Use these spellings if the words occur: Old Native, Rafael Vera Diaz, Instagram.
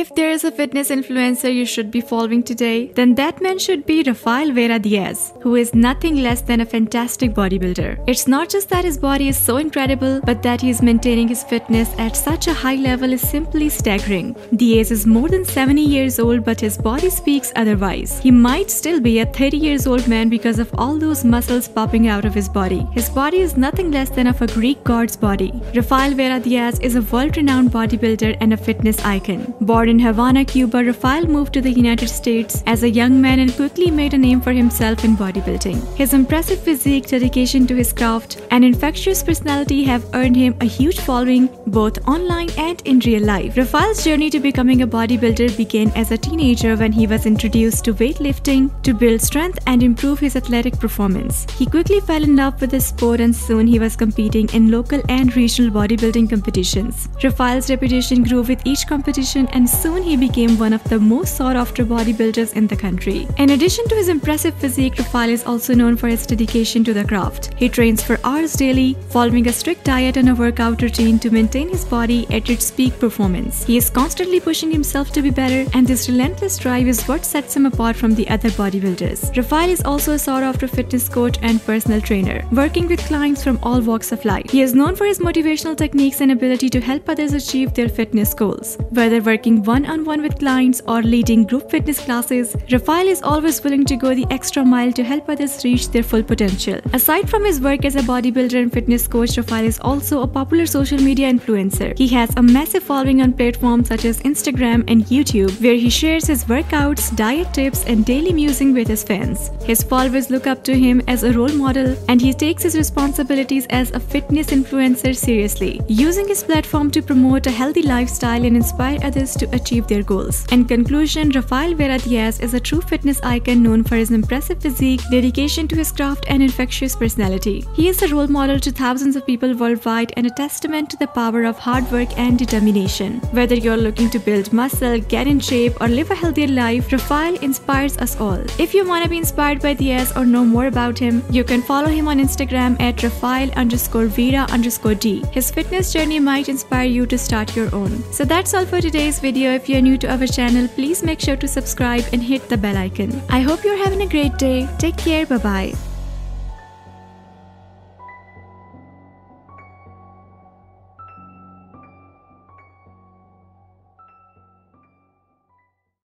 If there is a fitness influencer you should be following today, then that man should be Rafael Vera Diaz, who is nothing less than a fantastic bodybuilder. It's not just that his body is so incredible, but that he is maintaining his fitness at such a high level is simply staggering. Diaz is more than 70 years old, but his body speaks otherwise. He might still be a 30-year-old man because of all those muscles popping out of his body. His body is nothing less than of a Greek god's body. Rafael Vera Diaz is a world-renowned bodybuilder and a fitness icon. Born in Havana, Cuba, Rafael moved to the United States as a young man and quickly made a name for himself in bodybuilding. His impressive physique, dedication to his craft, and infectious personality have earned him a huge following both online and in real life. Rafael's journey to becoming a bodybuilder began as a teenager when he was introduced to weightlifting to build strength and improve his athletic performance. He quickly fell in love with the sport and soon he was competing in local and regional bodybuilding competitions. Rafael's reputation grew with each competition and soon he became one of the most sought-after bodybuilders in the country. In addition to his impressive physique, Rafael is also known for his dedication to the craft. He trains for hours daily, following a strict diet and a workout routine to maintain his body at its peak performance. He is constantly pushing himself to be better, and this relentless drive is what sets him apart from the other bodybuilders. Rafael is also a sought-after fitness coach and personal trainer, working with clients from all walks of life. He is known for his motivational techniques and ability to help others achieve their fitness goals. Whether working one-on-one with clients or leading group fitness classes, Rafael is always willing to go the extra mile to help others reach their full potential. Aside from his work as a bodybuilder and fitness coach, Rafael is also a popular social media influencer. He has a massive following on platforms such as Instagram and YouTube, where he shares his workouts, diet tips, and daily musing with his fans. His followers look up to him as a role model, and he takes his responsibilities as a fitness influencer seriously, using his platform to promote a healthy lifestyle and inspire others to achieve their goals. In conclusion, Rafael Vera Diaz is a true fitness icon known for his impressive physique, dedication to his craft, and infectious personality. He is a role model to thousands of people worldwide and a testament to the power of hard work and determination. Whether you're looking to build muscle, get in shape, or live a healthier life, Rafael inspires us all. If you want to be inspired by Diaz or know more about him, you can follow him on Instagram at Rafael_Vera_D. His fitness journey might inspire you to start your own. So that's all for today's video. If you're new to our channel, please make sure to subscribe and hit the bell icon. I hope you're having a great day. Take care. Bye-bye.